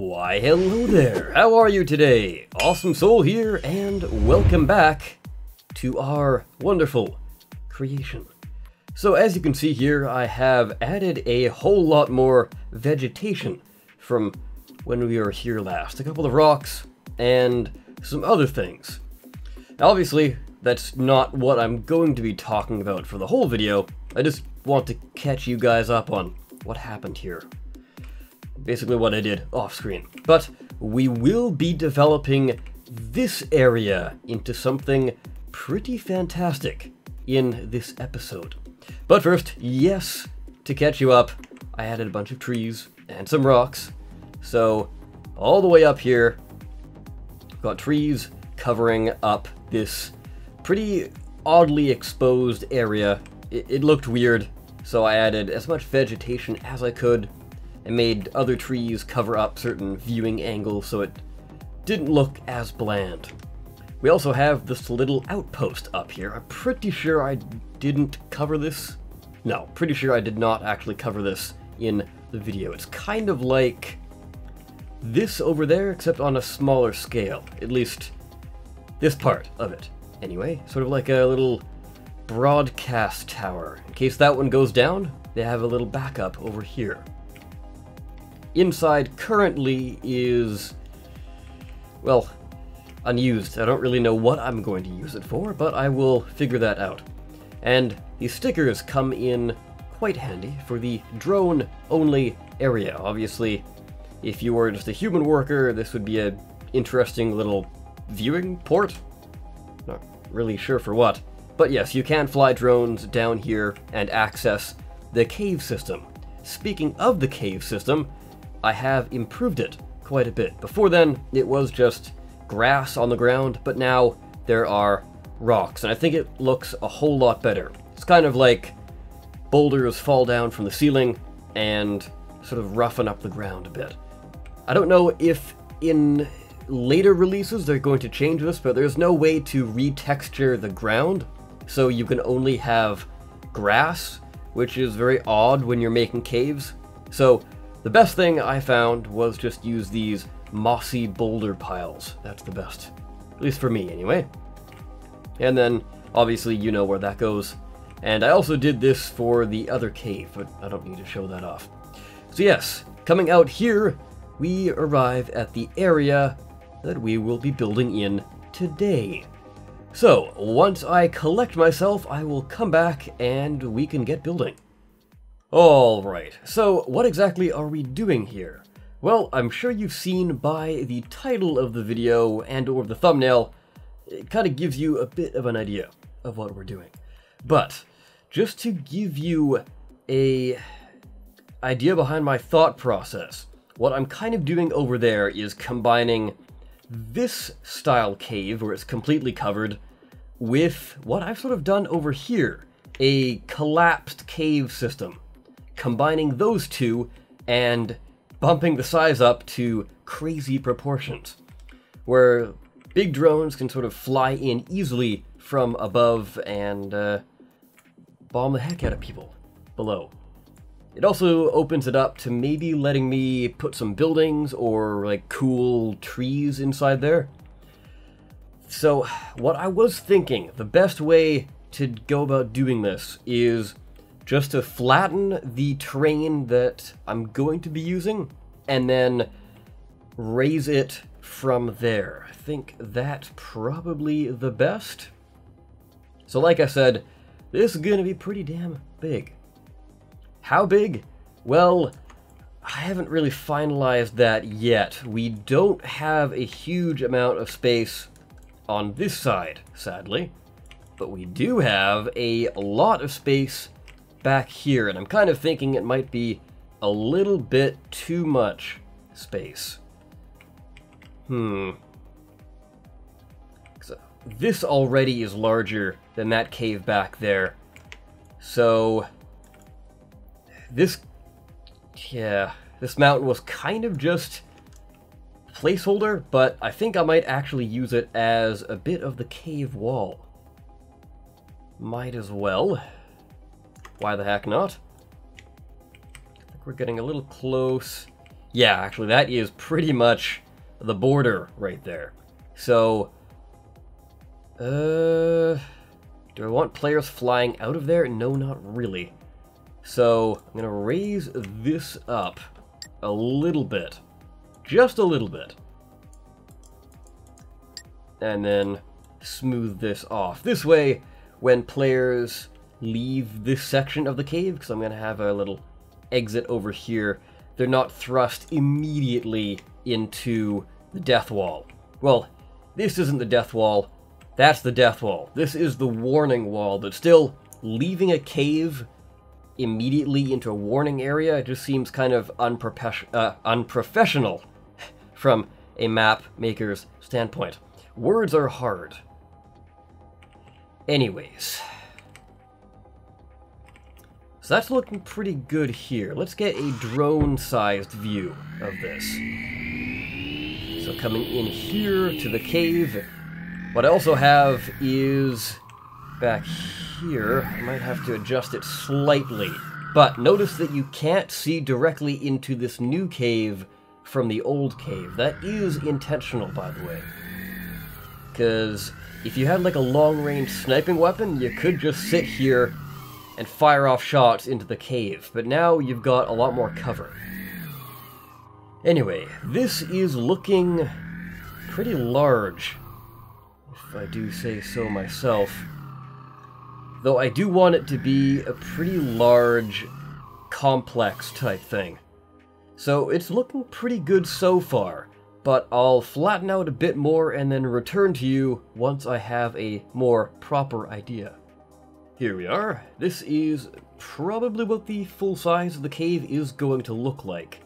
Why hello there, how are you today? Awesome Soul here, and welcome back to our wonderful creation. So as you can see here, I have added a whole lot more vegetation from when we were here last. A couple of rocks and some other things. Now, obviously, that's not what I'm going to be talking about for the whole video. I just want to catch you guys up on what happened here. Basically what I did off screen. But we will be developing this area into something pretty fantastic in this episode. But first, yes, to catch you up, I added a bunch of trees and some rocks. So all the way up here, we've got trees covering up this pretty oddly exposed area. It looked weird, so I added as much vegetation as I could. I made other trees cover up certain viewing angles so it didn't look as bland. We also have this little outpost up here. I'm pretty sure I didn't cover this. No, pretty sure I did not actually cover this in the video. It's kind of like this over there, except on a smaller scale. At least this part of it. Anyway, sort of like a little broadcast tower. In case that one goes down, they have a little backup over here. Inside currently is, well, unused. I don't really know what I'm going to use it for, but I will figure that out. And these stickers come in quite handy for the drone-only area. Obviously, if you were just a human worker, this would be an interesting little viewing port. Not really sure for what. But yes, you can fly drones down here and access the cave system. Speaking of the cave system, I have improved it quite a bit. Before then, it was just grass on the ground, but now there are rocks, and I think it looks a whole lot better. It's kind of like boulders fall down from the ceiling and sort of roughen up the ground a bit. I don't know if in later releases they're going to change this, but there's no way to retexture the ground, so you can only have grass, which is very odd when you're making caves. So the best thing I found was just use these mossy boulder piles. That's the best, at least for me anyway. And then obviously you know where that goes. And I also did this for the other cave, but I don't need to show that off. So yes, coming out here, we arrive at the area that we will be building in today. So once I collect myself, I will come back and we can get building. Alright, so what exactly are we doing here? Well, I'm sure you've seen by the title of the video and or the thumbnail, it kind of gives you a bit of an idea of what we're doing. But just to give you an idea behind my thought process, what I'm kind of doing over there is combining this style cave, where it's completely covered, with what I've sort of done over here, a collapsed cave system. Combining those two and bumping the size up to crazy proportions, where big drones can sort of fly in easily from above and bomb the heck out of people below. It also opens it up to maybe letting me put some buildings or like cool trees inside there. So what I was thinking, the best way to go about doing this is just to flatten the terrain that I'm going to be using, and then raise it from there. I think that's probably the best. So like I said, this is gonna be pretty damn big. How big? Well, I haven't really finalized that yet. We don't have a huge amount of space on this side, sadly, but we do have a lot of space back here, and I'm kind of thinking it might be a little bit too much space. So this already is larger than that cave back there. So this, yeah, this mountain was kind of just a placeholder, but I think I might actually use it as a bit of the cave wall. Might as well. Why the heck not? I think we're getting a little close. Yeah, actually, that is pretty much the border right there. So, do I want players flying out of there? No, not really. So, I'm gonna raise this up a little bit. Just a little bit. And then smooth this off. This way, when players leave this section of the cave, because I'm gonna have a little exit over here, they're not thrust immediately into the death wall. Well, this isn't the death wall, that's the death wall. This is the warning wall, but still, leaving a cave immediately into a warning area, it just seems kind of unprofessional from a map maker's standpoint. Words are hard. Anyways. So that's looking pretty good here. Let's get a drone-sized view of this. So coming in here to the cave. What I also have is back here. I might have to adjust it slightly. But notice that you can't see directly into this new cave from the old cave. That is intentional, by the way. Because if you had like a long-range sniping weapon, you could just sit here and fire off shots into the cave, but now you've got a lot more cover. Anyway, this is looking pretty large, if I do say so myself. Though I do want it to be a pretty large, complex type thing. So it's looking pretty good so far, but I'll flatten out a bit more and then return to you once I have a more proper idea. Here we are. This is probably what the full size of the cave is going to look like.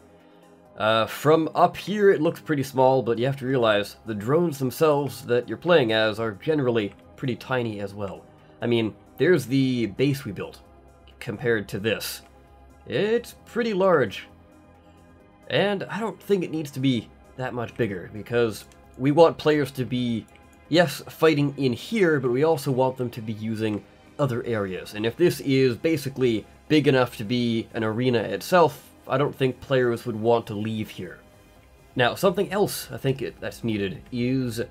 From up here it looks pretty small, but you have to realize the drones themselves that you're playing as are generally pretty tiny as well. I mean, there's the base we built compared to this. It's pretty large. And I don't think it needs to be that much bigger, because we want players to be, yes, fighting in here, but we also want them to be using other areas, and if this is basically big enough to be an arena itself, I don't think players would want to leave here. Now, something else I think that's needed is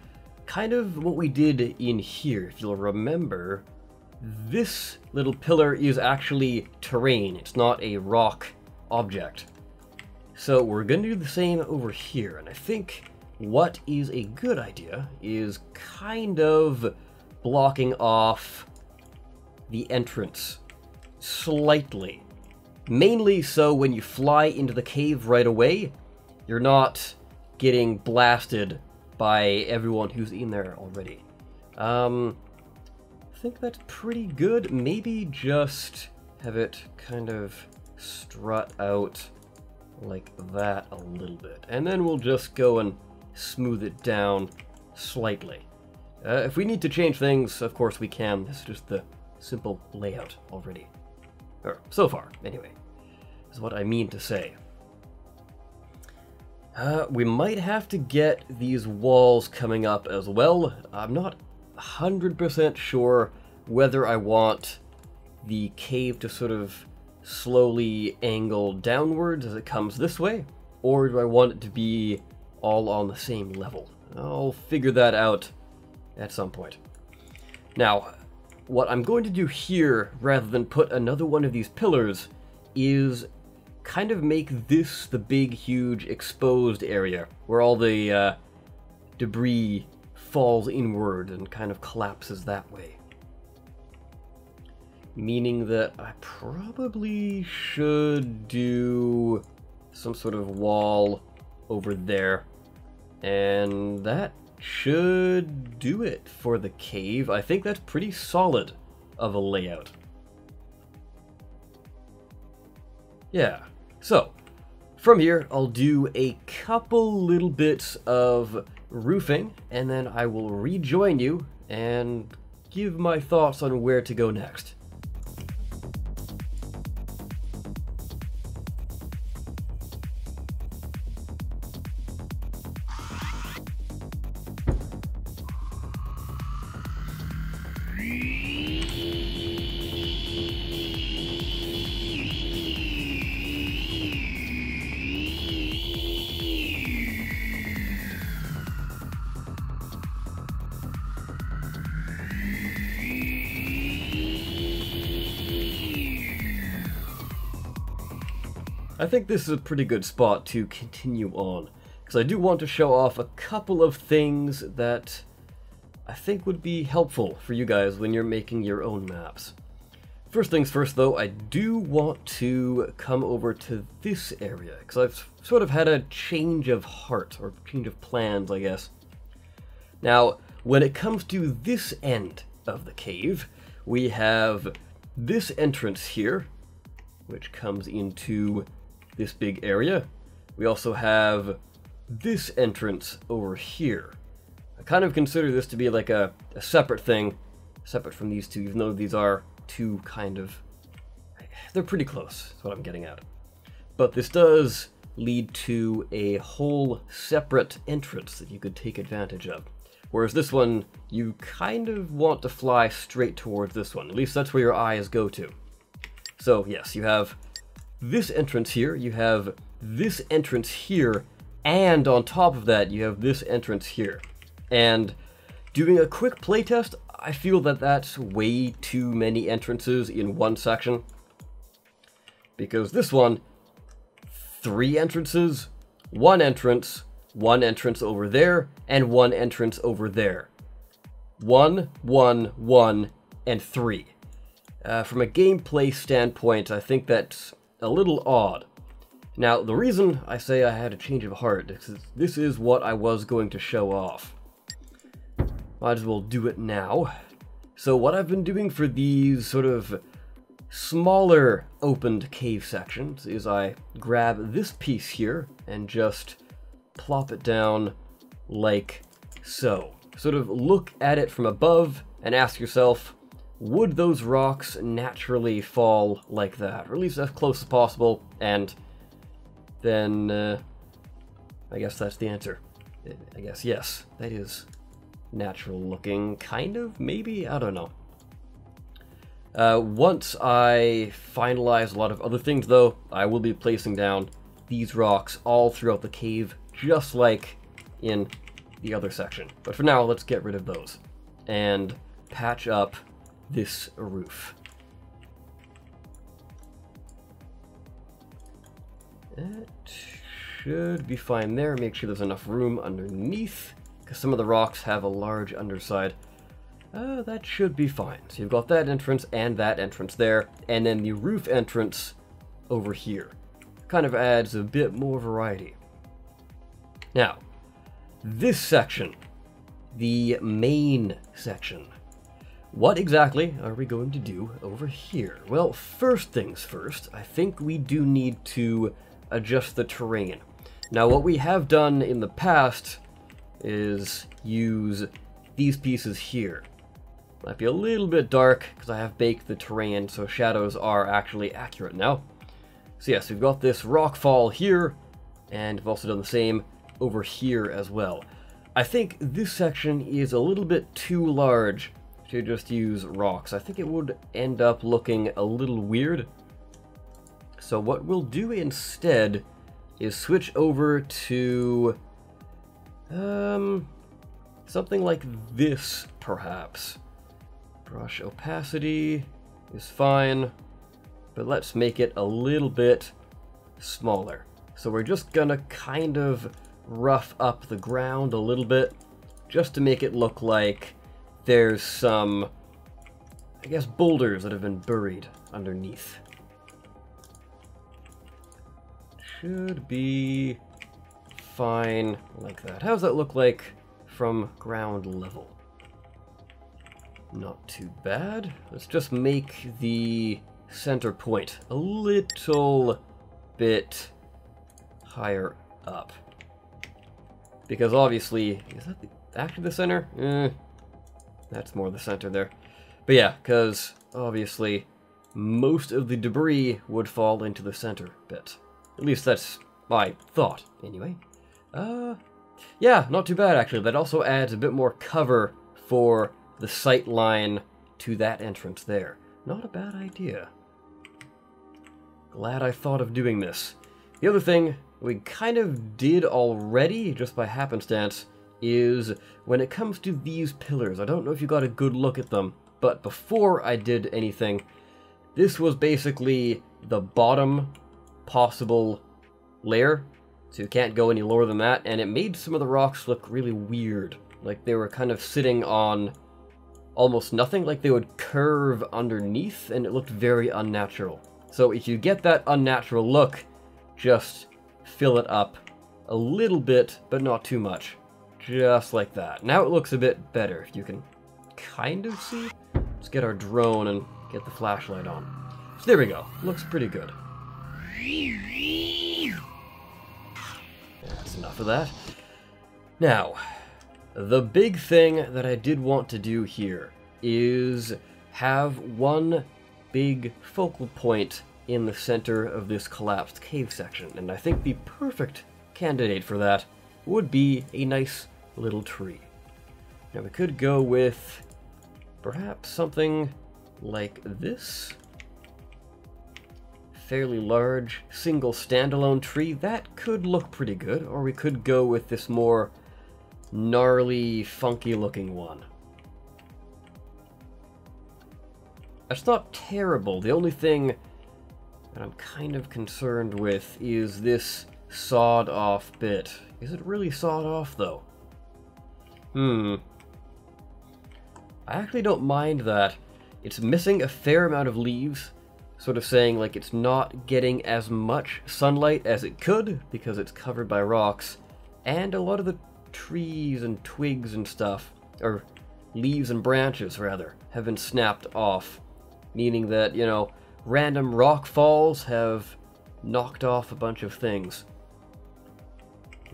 kind of what we did in here. If you'll remember, this little pillar is actually terrain, it's not a rock object. So we're going to do the same over here, and I think what is a good idea is kind of blocking off the entrance slightly, mainly so when you fly into the cave right away you're not getting blasted by everyone who's in there already. I think that's pretty good. Maybe just have it kind of strut out like that a little bit, and then we'll just go and smooth it down slightly. If we need to change things, of course we can. This is just the simple layout already. Or so far, anyway, is what I mean to say. We might have to get these walls coming up as well. I'm not 100% sure whether I want the cave to sort of slowly angle downwards as it comes this way, or do I want it to be all on the same level? I'll figure that out at some point. Now, what I'm going to do here, rather than put another one of these pillars, is kind of make this the big, huge, exposed area where all the debris falls inward and kind of collapses that way. Meaning that I probably should do some sort of wall over there, and that should do it for the cave. I think that's pretty solid of a layout. Yeah, so from here I'll do a couple little bits of roofing and then I will rejoin you and give my thoughts on where to go next. I think this is a pretty good spot to continue on, because I do want to show off a couple of things that I think would be helpful for you guys when you're making your own maps. First things first though, I do want to come over to this area, because I've sort of had a change of heart, or change of plans, I guess. Now, when it comes to this end of the cave, we have this entrance here, which comes into this big area. We also have this entrance over here. I kind of consider this to be like a separate thing, separate from these two, even though these are two kind of, they're pretty close, that's what I'm getting at. But this does lead to a whole separate entrance that you could take advantage of. Whereas this one, you kind of want to fly straight towards this one, at least that's where your eyes go to. So yes, you have this entrance here, you have this entrance here, and on top of that, you have this entrance here. And doing a quick playtest, I feel that that's way too many entrances in one section. Because this one, 3 entrances, 1 entrance over there, and 1 entrance over there. 1, 1, 1, and 3. From a gameplay standpoint, I think that's a little odd. Now, the reason I say I had a change of heart is this is what I was going to show off. Might as well do it now. So what I've been doing for these sort of smaller opened cave sections is I grab this piece here and just plop it down like so. Sort of look at it from above and ask yourself, would those rocks naturally fall like that? Or at least as close as possible, and then I guess that's the answer. I guess, yes, that is natural looking, kind of, maybe, I don't know. Once I finalize a lot of other things though, I will be placing down these rocks all throughout the cave, just like in the other section. But for now, let's get rid of those and patch up this roof. That should be fine there. Make sure there's enough room underneath. Some of the rocks have a large underside. That should be fine. So you've got that entrance there, and then the roof entrance over here. Kind of adds a bit more variety. Now, this section, the main section. What exactly are we going to do over here? Well, first things first, I think we do need to adjust the terrain. Now, what we have done in the past is use these pieces here. Might be a little bit dark because I have baked the terrain, so shadows are actually accurate now. So yes, we've got this rock fall here, and I've also done the same over here as well. I think this section is a little bit too large to just use rocks. I think it would end up looking a little weird. So what we'll do instead is switch over to something like this, perhaps. Brush opacity is fine, but let's make it a little bit smaller. So we're just gonna kind of rough up the ground a little bit, just to make it look like there's some, I guess, boulders that have been buried underneath. Should be fine like that. How does that look like from ground level? Not too bad. Let's just make the center point a little bit higher up. Because obviously, is that actually the center? That's more the center there. But yeah, because obviously most of the debris would fall into the center bit. At least that's my thought, anyway. Yeah, not too bad actually. That also adds a bit more cover for the sight line to that entrance there. Not a bad idea. Glad I thought of doing this. The other thing we kind of did already, just by happenstance, is when it comes to these pillars, I don't know if you got a good look at them, but before I did anything, this was basically the bottom possible layer, so you can't go any lower than that, and it made some of the rocks look really weird. Like they were kind of sitting on almost nothing, like they would curve underneath, and it looked very unnatural. So if you get that unnatural look, just fill it up a little bit, but not too much. Just like that. Now it looks a bit better, if you can kind of see. Let's get our drone and get the flashlight on. So there we go. Looks pretty good. That's enough of that. Now, the big thing that I did want to do here is have one big focal point in the center of this collapsed cave section, and I think the perfect candidate for that would be a nice little tree. Now we could go with perhaps something like this. Fairly large, single standalone tree. That could look pretty good, or we could go with this more gnarly, funky looking one. That's not terrible. The only thing that I'm kind of concerned with is this sawed off bit. Is it really sawed off though? I actually don't mind that. It's missing a fair amount of leaves, sort of saying like it's not getting as much sunlight as it could because it's covered by rocks, and a lot of the trees and twigs and stuff, or leaves and branches rather, have been snapped off, meaning that, you know, random rock falls have knocked off a bunch of things.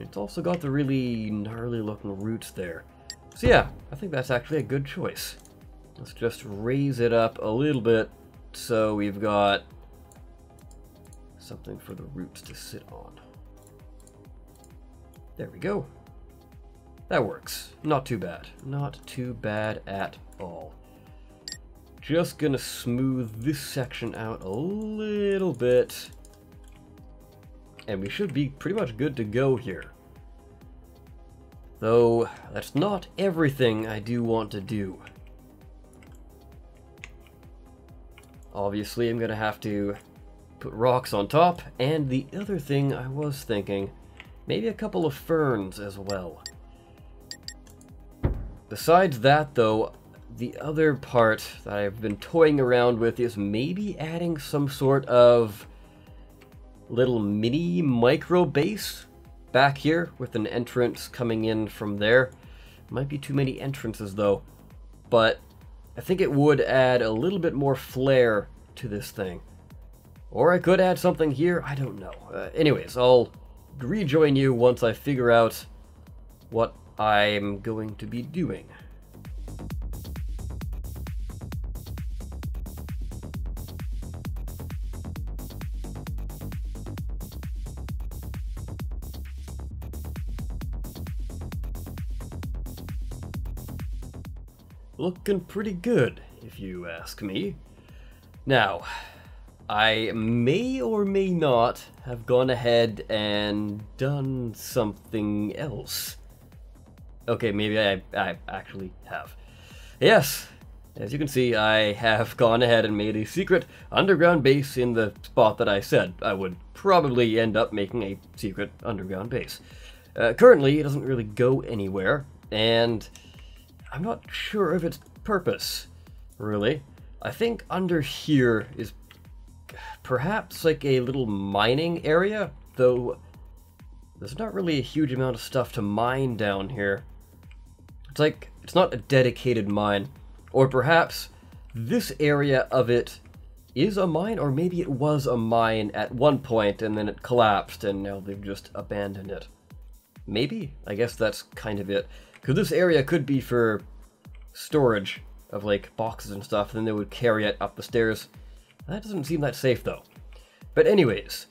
It's also got the really gnarly looking roots there. So yeah, I think that's actually a good choice. Let's just raise it up a little bit so we've got something for the roots to sit on. There we go. That works. Not too bad. Not too bad at all. Just gonna smooth this section out a little bit. And we should be pretty much good to go here. Though, that's not everything I do want to do. Obviously, I'm going to have to put rocks on top, and the other thing I was thinking, maybe a couple of ferns as well. Besides that, though, the other part that I've been toying around with is maybe adding some sort of little mini micro base back here with an entrance coming in from there. Might be too many entrances though, but I think it would add a little bit more flair to this thing. Or I could add something here, I don't know. Anyways, I'll rejoin you once I figure out what I'm going to be doing. Looking pretty good, if you ask me. Now, I may or may not have gone ahead and done something else. Okay, maybe I actually have. Yes, as you can see, I have gone ahead and made a secret underground base in the spot that I said I would probably end up making a secret underground base. Currently, it doesn't really go anywhere, and I'm not sure of its purpose, really. I think under here is perhaps like a little mining area, though there's not really a huge amount of stuff to mine down here. It's like, it's not a dedicated mine, or perhaps this area of it is a mine, or maybe it was a mine at one point and then it collapsed and now they've just abandoned it. Maybe? I guess that's kind of it. Because this area could be for storage of, like, boxes and stuff, and then they would carry it up the stairs. That doesn't seem that safe, though. But anyways,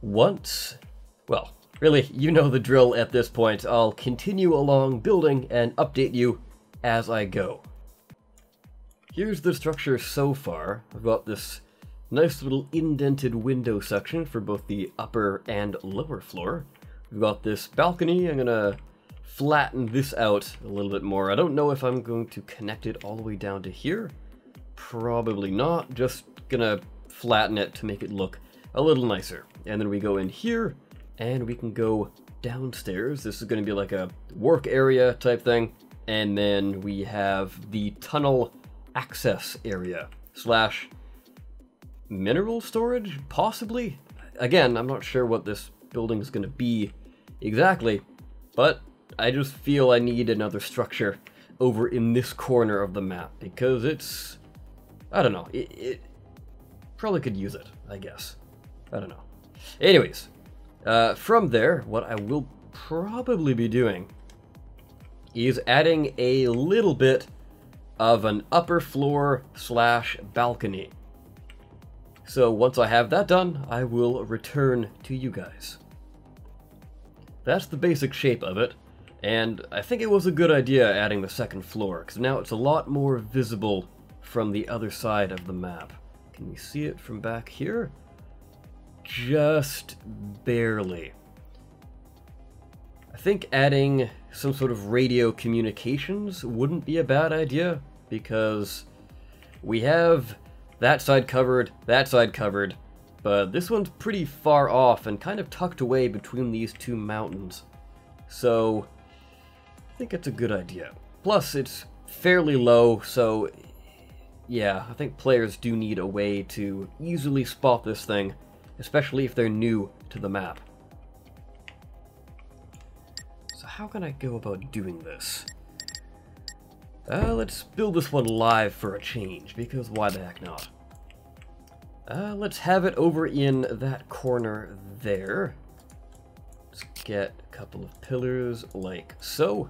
once... well, really, you know the drill at this point. I'll continue along building and update you as I go. Here's the structure so far. I've got this nice little indented window section for both the upper and lower floor. We've got this balcony. I'm gonna flatten this out a little bit more. I don't know if I'm going to connect it all the way down to here. Probably not. Just gonna flatten it to make it look a little nicer. And then we go in here and we can go downstairs. This is going to be like a work area type thing. And then we have the tunnel access area slash mineral storage, possibly. Again, I'm not sure what this building is going to be exactly, but I just feel I need another structure over in this corner of the map because it's, I don't know, it probably could use it, I guess. I don't know. Anyways, from there, what I will probably be doing is adding a little bit of an upper floor slash balcony. So once I have that done, I will return to you guys. That's the basic shape of it, and I think it was a good idea adding the second floor, because now it's a lot more visible from the other side of the map. Can you see it from back here? Just barely. I think adding some sort of radio communications wouldn't be a bad idea, because we have that side covered, but this one's pretty far off and kind of tucked away between these two mountains. So I think it's a good idea. Plus it's fairly low, so yeah, I think players do need a way to easily spot this thing, especially if they're new to the map. So how can I go about doing this? Let's build this one live for a change, because why the heck not? Let's have it over in that corner there. Let's get a couple of pillars like so.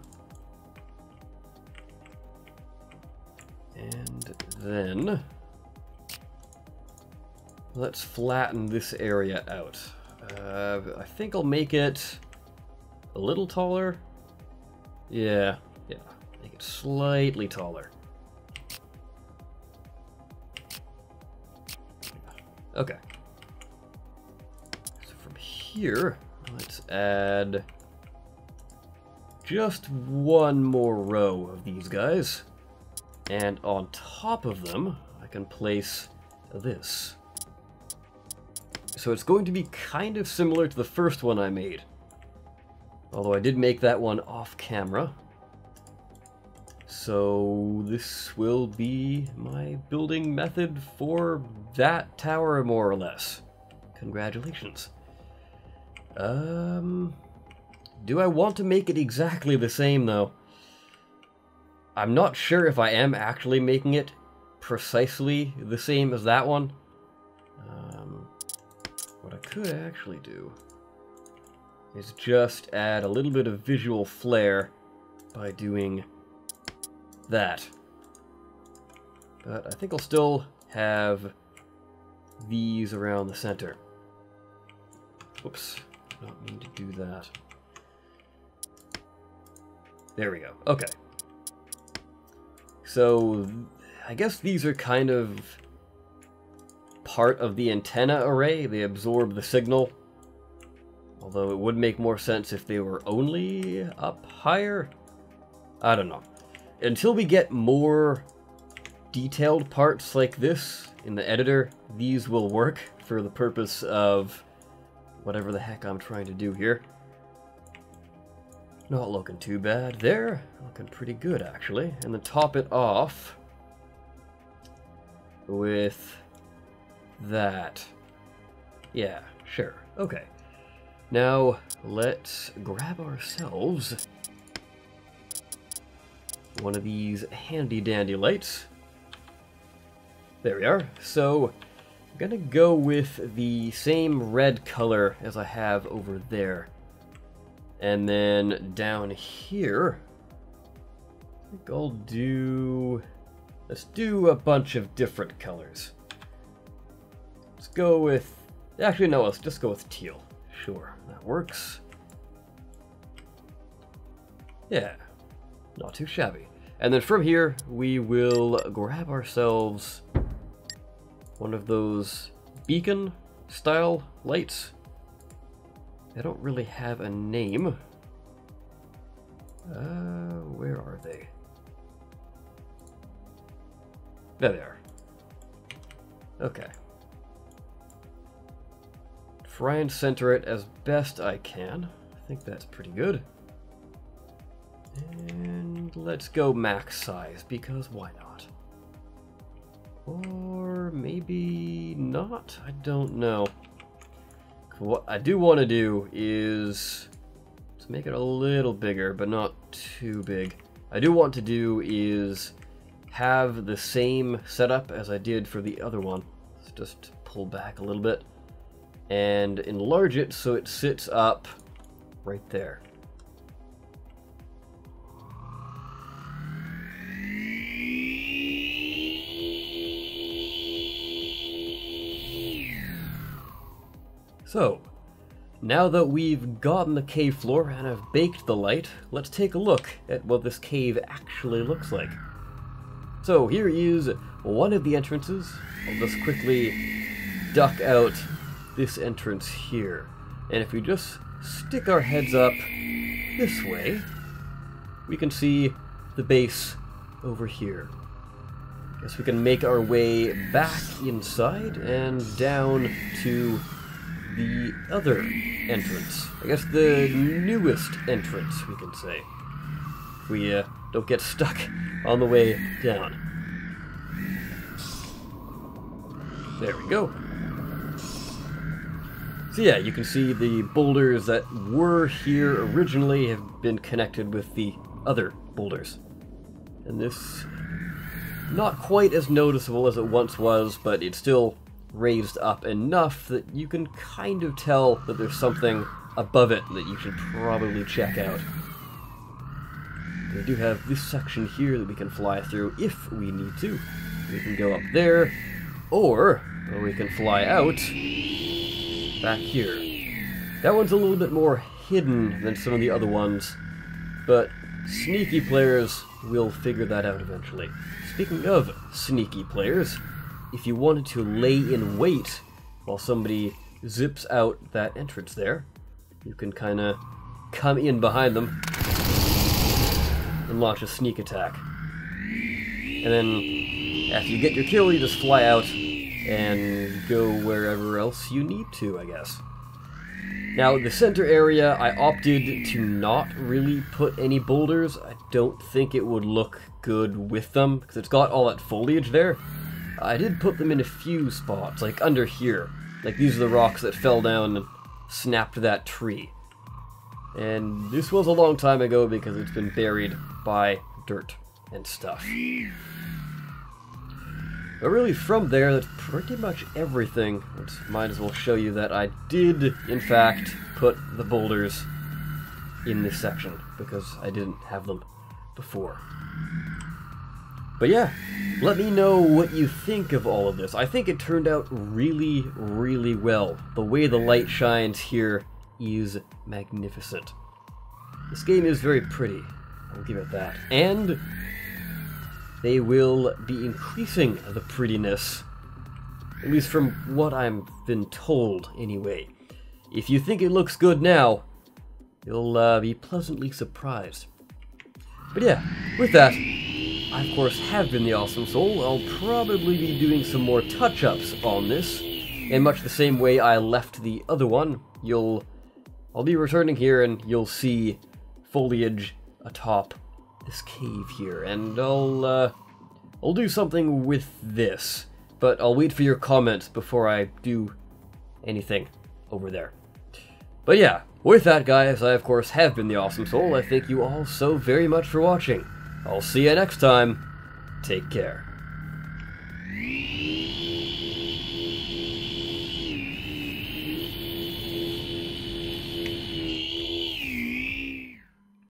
And then let's flatten this area out. I think I'll make it a little taller. Yeah, make it slightly taller. Okay. So from here, let's add just one more row of these guys. And on top of them, I can place this. So it's going to be kind of similar to the first one I made. Although I did make that one off camera. So this will be my building method for that tower, more or less. Congratulations. Do I want to make it exactly the same, though? I'm not sure if I am actually making it precisely the same as that one. What I could actually do is just add a little bit of visual flair by doing that. But I think I'll still have these around the center. Whoops, I don't mean to do that. There we go. Okay. So I guess these are kind of part of the antenna array. They absorb the signal. Although it would make more sense if they were only up higher. I don't know. Until we get more detailed parts like this in the editor, these will work for the purpose of whatever the heck I'm trying to do here. Not looking too bad there. Looking pretty good, actually. And then top it off with that. Yeah, sure. Okay. Now, let's grab ourselves one of these handy dandy lights. There we are. So I'm gonna go with the same red color as I have over there. And then down here, I think I'll do, let's do a bunch of different colors. Let's go with, actually no, let's just go with teal. Sure, that works. Yeah. Not too shabby. And then from here, we will grab ourselves one of those beacon-style lights. They don't really have a name. Where are they? There they are. Okay. Try and center it as best I can. I think that's pretty good. And let's go max size, because why not? Or maybe not, I don't know. What I do want to do is let's make it a little bigger, but not too big. I do want to do is have the same setup as I did for the other one. Let's just pull back a little bit and enlarge it so it sits up right there. So, now that we've gotten the cave floor and I've baked the light, let's take a look at what this cave actually looks like. So here is one of the entrances. I'll just quickly duck out this entrance here. And if we just stick our heads up this way, we can see the base over here. I guess we can make our way back inside and down to the other entrance. I guess the newest entrance, we can say. If we don't get stuck on the way down. There we go. So yeah, you can see the boulders that were here originally have been connected with the other boulders. And this, not quite as noticeable as it once was, but it's still raised up enough that you can kind of tell that there's something above it that you should probably check out. We do have this section here that we can fly through if we need to. We can go up there, or we can fly out back here. That one's a little bit more hidden than some of the other ones, but sneaky players will figure that out eventually. Speaking of sneaky players, if you wanted to lay in wait while somebody zips out that entrance there, you can kind of come in behind them and launch a sneak attack. And then after you get your kill, you just fly out and go wherever else you need to, I guess. Now, the center area, I opted to not really put any boulders. I don't think it would look good with them, because it's got all that foliage there. I did put them in a few spots, like under here. Like, these are the rocks that fell down and snapped that tree. And this was a long time ago because it's been buried by dirt and stuff. But really, from there, that's pretty much everything. Might as well show you that I did, in fact, put the boulders in this section, because I didn't have them before. But yeah, let me know what you think of all of this. I think it turned out really, really well. The way the light shines here is magnificent. This game is very pretty, I'll give it that. And they will be increasing the prettiness, at least from what I've been told anyway. If you think it looks good now, you'll be pleasantly surprised. But yeah, with that, I, of course, have been The Awesome Soul. I'll probably be doing some more touch-ups on this. In much the same way I left the other one, I'll be returning here and you'll see foliage atop this cave here. And I'll do something with this, but I'll wait for your comments before I do anything over there. But yeah, with that, guys, I, of course, have been The Awesome Soul. I thank you all so very much for watching. I'll see you next time. Take care.